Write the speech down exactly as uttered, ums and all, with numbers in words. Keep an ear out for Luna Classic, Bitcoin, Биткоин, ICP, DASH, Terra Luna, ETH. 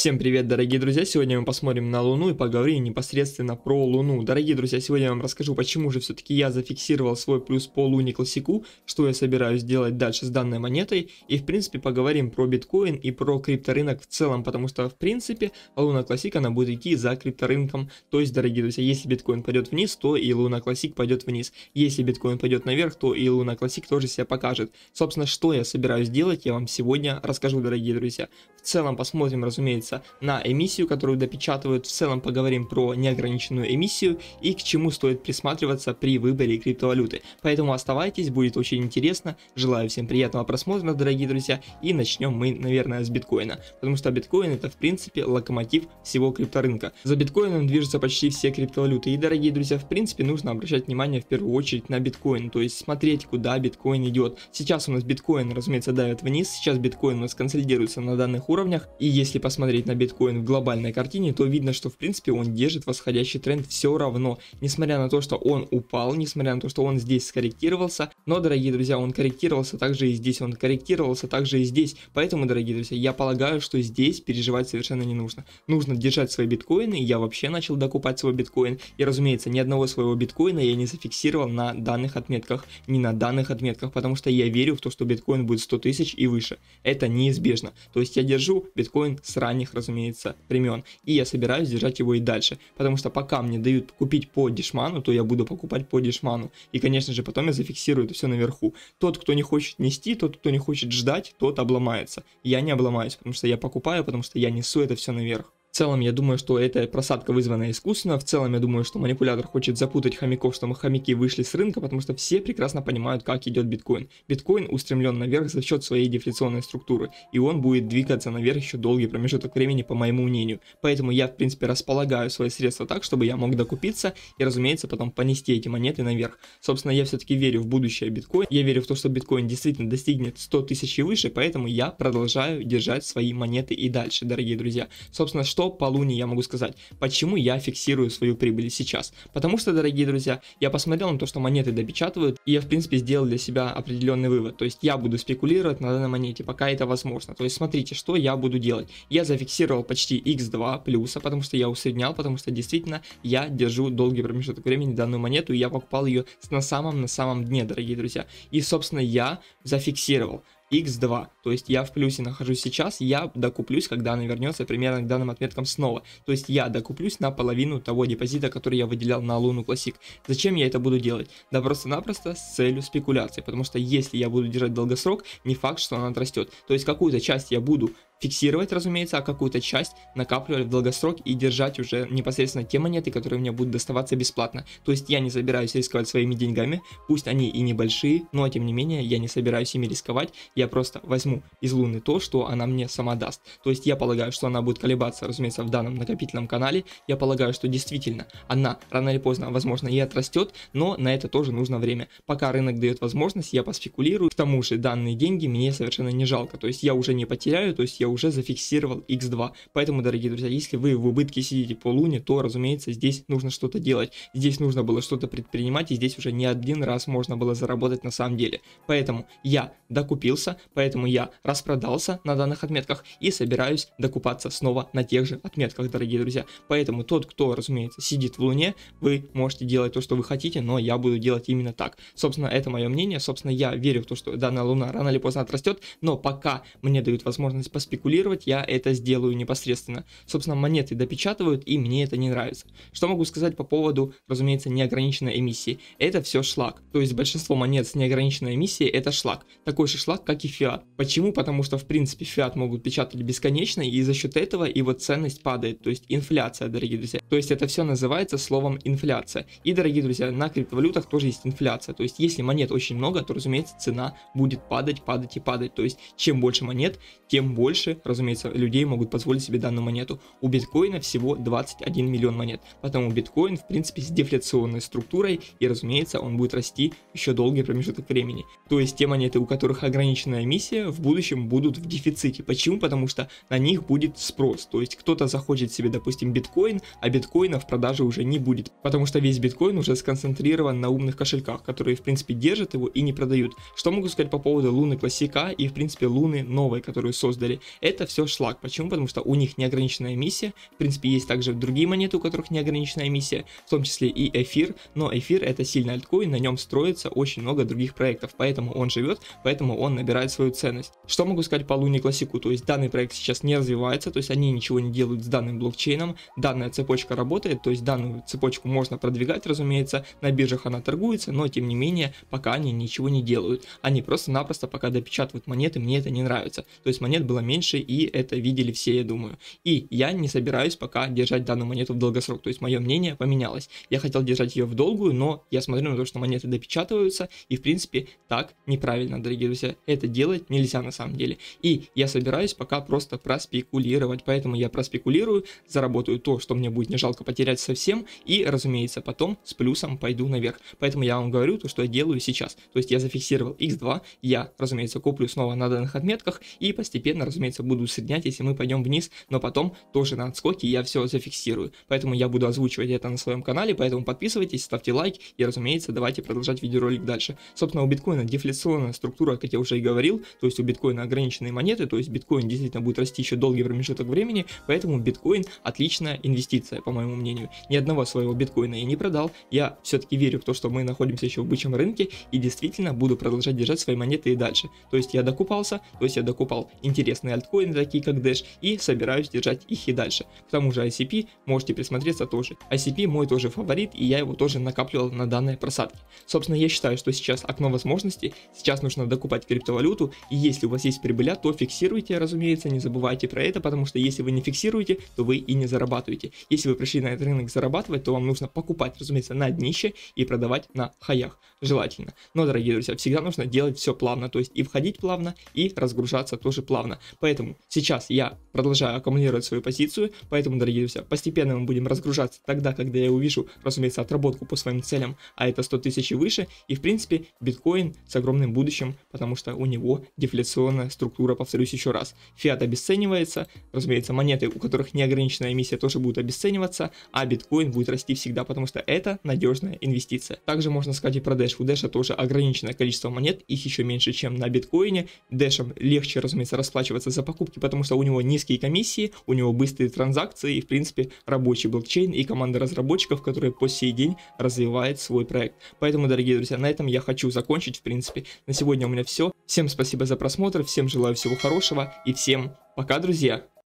Всем привет, дорогие друзья! Сегодня мы посмотрим на Луну и поговорим непосредственно про Луну. Дорогие друзья, сегодня я вам расскажу, почему же все-таки я зафиксировал свой плюс по Луне Классику, что я собираюсь делать дальше с данной монетой, и в принципе поговорим про биткоин и про крипторынок в целом, потому что в принципе Луна Классик, она будет идти за крипторынком. То есть, дорогие друзья, если биткоин пойдет вниз, то и Луна Классик пойдет вниз. Если биткоин пойдет наверх, то и Луна Классик тоже себя покажет. Собственно, что я собираюсь делать, я вам сегодня расскажу, дорогие друзья. В целом посмотрим, разумеется, на эмиссию, которую допечатывают. В целом поговорим про неограниченную эмиссию и к чему стоит присматриваться при выборе криптовалюты. Поэтому оставайтесь, будет очень интересно. Желаю всем приятного просмотра, дорогие друзья. И начнем мы, наверное, с биткоина, потому что биткоин — это в принципе локомотив всего крипторынка. За биткоином движутся почти все криптовалюты. И, дорогие друзья, в принципе нужно обращать внимание в первую очередь на биткоин, то есть смотреть, куда биткоин идет. Сейчас у нас биткоин, разумеется, давит вниз. Сейчас биткоин у нас консолидируется на данных уровнях. И если посмотреть на биткоин в глобальной картине, то видно, что в принципе он держит восходящий тренд все равно, несмотря на то, что он упал, несмотря на то, что он здесь скорректировался. Но, дорогие друзья, он корректировался также и здесь, он корректировался также и здесь. Поэтому, дорогие друзья, я полагаю, что здесь переживать совершенно не нужно. Нужно держать свои биткоины. Я вообще начал докупать свой биткоин, и, разумеется, ни одного своего биткоина я не зафиксировал на данных отметках, не на данных отметках, потому что я верю в то, что биткоин будет сто тысяч и выше. Это неизбежно. То есть я держу биткоин с ранних, разумеется, времен, и я собираюсь держать его и дальше, потому что пока мне дают купить по дешману, то я буду покупать по дешману, и, конечно же, потом я зафиксирую это все наверху. Тот, кто не хочет нести, тот, кто не хочет ждать, тот обломается. Я не обломаюсь, потому что я покупаю, потому что я несу это все наверх. В целом, я думаю, что эта просадка вызвана искусственно. В целом, я думаю, что манипулятор хочет запутать хомяков, что хомяки вышли с рынка, потому что все прекрасно понимают, как идет биткоин. Биткоин устремлен наверх за счет своей дефляционной структуры, и он будет двигаться наверх еще долгий промежуток времени, по моему мнению. Поэтому я, в принципе, располагаю свои средства так, чтобы я мог докупиться и, разумеется, потом понести эти монеты наверх. Собственно, я все-таки верю в будущее биткоин. Я верю в то, что биткоин действительно достигнет ста тысяч и выше, поэтому я продолжаю держать свои монеты и дальше, дорогие друзья. Собственно, что по Луне я могу сказать, почему я фиксирую свою прибыль сейчас. Потому что, дорогие друзья, я посмотрел на то, что монеты допечатывают, и я, в принципе, сделал для себя определенный вывод. То есть я буду спекулировать на данной монете, пока это возможно. То есть смотрите, что я буду делать. Я зафиксировал почти икс два плюса, потому что я усреднял, потому что действительно я держу долгий промежуток времени данную монету, и я покупал ее на самом-на самом дне, дорогие друзья. И, собственно, я зафиксировал икс два, то есть я в плюсе нахожусь сейчас, я докуплюсь, когда она вернется примерно к данным отметкам снова. То есть я докуплюсь на половину того депозита, который я выделял на Луну Классик. Зачем я это буду делать? Да просто-напросто с целью спекуляции, потому что если я буду держать долгосрок, не факт, что она отрастет. То есть какую-то часть я буду фиксировать, разумеется, а какую-то часть накапливать в долгосрок и держать уже непосредственно те монеты, которые мне будут доставаться бесплатно. То есть я не собираюсь рисковать своими деньгами, пусть они и небольшие, но тем не менее я не собираюсь ими рисковать. Я просто возьму из Луны то, что она мне сама даст. То есть я полагаю, что она будет колебаться, разумеется, в данном накопительном канале. Я полагаю, что действительно она рано или поздно, возможно, и отрастет, но на это тоже нужно время. Пока рынок дает возможность, я поспекулирую. К тому же данные деньги мне совершенно не жалко, то есть я уже не потеряю, то есть я уже зафиксировал икс два. Поэтому, дорогие друзья, если вы в убытке сидите по Луне, то, разумеется, здесь нужно что-то делать. Здесь нужно было что-то предпринимать, и здесь уже не один раз можно было заработать на самом деле. Поэтому я докупился, поэтому я распродался на данных отметках и собираюсь докупаться снова на тех же отметках, дорогие друзья. Поэтому тот, кто, разумеется, сидит в Луне, вы можете делать то, что вы хотите, но я буду делать именно так. Собственно, это мое мнение. Собственно, я верю в то, что данная Луна рано или поздно отрастет, но пока мне дают возможность поспекулировать, я это сделаю непосредственно. Собственно, монеты допечатывают, и мне это не нравится. Что могу сказать по поводу, разумеется, неограниченной эмиссии? Это все шлак. То есть большинство монет с неограниченной эмиссией — это шлак. Такой же шлак, как и фиат. Почему? Потому что, в принципе, фиат могут печатать бесконечно, и за счет этого его ценность падает. То есть инфляция, дорогие друзья. То есть это все называется словом инфляция. И, дорогие друзья, на криптовалютах тоже есть инфляция. То есть если монет очень много, то, разумеется, цена будет падать, падать и падать. То есть чем больше монет, тем больше, разумеется, людей могут позволить себе данную монету. У биткоина всего двадцать один миллион монет, потому биткоин, в принципе, с дефляционной структурой, и, разумеется, он будет расти еще долгий промежуток времени. То есть те монеты, у которых ограниченная эмиссия, в будущем будут в дефиците. Почему? Потому что на них будет спрос. То есть кто-то захочет себе, допустим, биткоин, а биткоина в продаже уже не будет, потому что весь биткоин уже сконцентрирован на умных кошельках, которые, в принципе, держат его и не продают. Что могу сказать по поводу Луны Классика и, в принципе, Луны новой, которую создали? это все шлак. Почему? Потому что у них неограниченная эмиссия. В принципе, есть также другие монеты, у которых неограниченная эмиссия, в том числе и эфир. Но эфир — это сильный альткоин, на нем строится очень много других проектов, поэтому он живет, поэтому он набирает свою ценность. Что могу сказать по Луне Классику? То есть данный проект сейчас не развивается, то есть они ничего не делают с данным блокчейном, данная цепочка работает, то есть данную цепочку можно продвигать, разумеется, на биржах она торгуется, но тем не менее пока они ничего не делают, они просто-напросто пока допечатывают монеты, мне это не нравится. То есть монет было меньше, и это видели все, я думаю. И я не собираюсь пока держать данную монету в долгосрок, то есть мое мнение поменялось. Я хотел держать ее в долгую, но я смотрю на то, что монеты допечатываются, и в принципе так неправильно, дорогие друзья, это делать нельзя на самом деле. И я собираюсь пока просто проспекулировать, поэтому я проспекулирую, заработаю то, что мне будет не жалко потерять совсем, и, разумеется, потом с плюсом пойду наверх. Поэтому я вам говорю то, что я делаю сейчас. То есть я зафиксировал икс два, я, разумеется, куплю снова на данных отметках и постепенно, разумеется, буду усреднять, если мы пойдем вниз, но потом тоже на отскоке я все зафиксирую. Поэтому я буду озвучивать это на своем канале, поэтому подписывайтесь, ставьте лайк и, разумеется, давайте продолжать видеоролик дальше. Собственно, у биткоина дефляционная структура, как я уже и говорил, то есть у биткоина ограниченные монеты, то есть биткоин действительно будет расти еще долгий промежуток времени, поэтому биткоин отличная инвестиция, по моему мнению. Ни одного своего биткоина я не продал, я все-таки верю в то, что мы находимся еще в бычьем рынке и действительно буду продолжать держать свои монеты и дальше. То есть я докупался, то есть я докупал интересные альткоины, такие как Dash, и собираюсь держать их и дальше. К тому же ай си пи можете присмотреться тоже. ай си пи мой тоже фаворит, и я его тоже накапливал на данной просадке. Собственно, я считаю, что сейчас окно возможностей, сейчас нужно докупать криптовалюту, и если у вас есть прибыля, то фиксируйте, разумеется, не забывайте про это, потому что если вы не фиксируете, то вы и не зарабатываете. Если вы пришли на этот рынок зарабатывать, то вам нужно покупать, разумеется, на днище и продавать на хаях, желательно. Но, дорогие друзья, всегда нужно делать все плавно, то есть и входить плавно, и разгружаться тоже плавно. Поэтому сейчас я продолжаю аккумулировать свою позицию, поэтому, дорогие друзья, постепенно мы будем разгружаться тогда, когда я увижу, разумеется, отработку по своим целям, а это сто тысяч и выше, и, в принципе, биткоин с огромным будущим, потому что у него дефляционная структура, повторюсь еще раз. Фиат обесценивается, разумеется, монеты, у которых неограниченная эмиссия, тоже будут обесцениваться, а биткоин будет расти всегда, потому что это надежная инвестиция. Также можно сказать и про Dash. У Dash тоже ограниченное количество монет, их еще меньше, чем на биткоине. Dash'ом легче, разумеется, расплачиваться за покупки, потому что у него низкие комиссии, у него быстрые транзакции и, в принципе, рабочий блокчейн и команда разработчиков, которые по сей день развивает свой проект. Поэтому, дорогие друзья, на этом я хочу закончить, в принципе. На сегодня у меня все. Всем спасибо за просмотр, всем желаю всего хорошего и всем пока, друзья!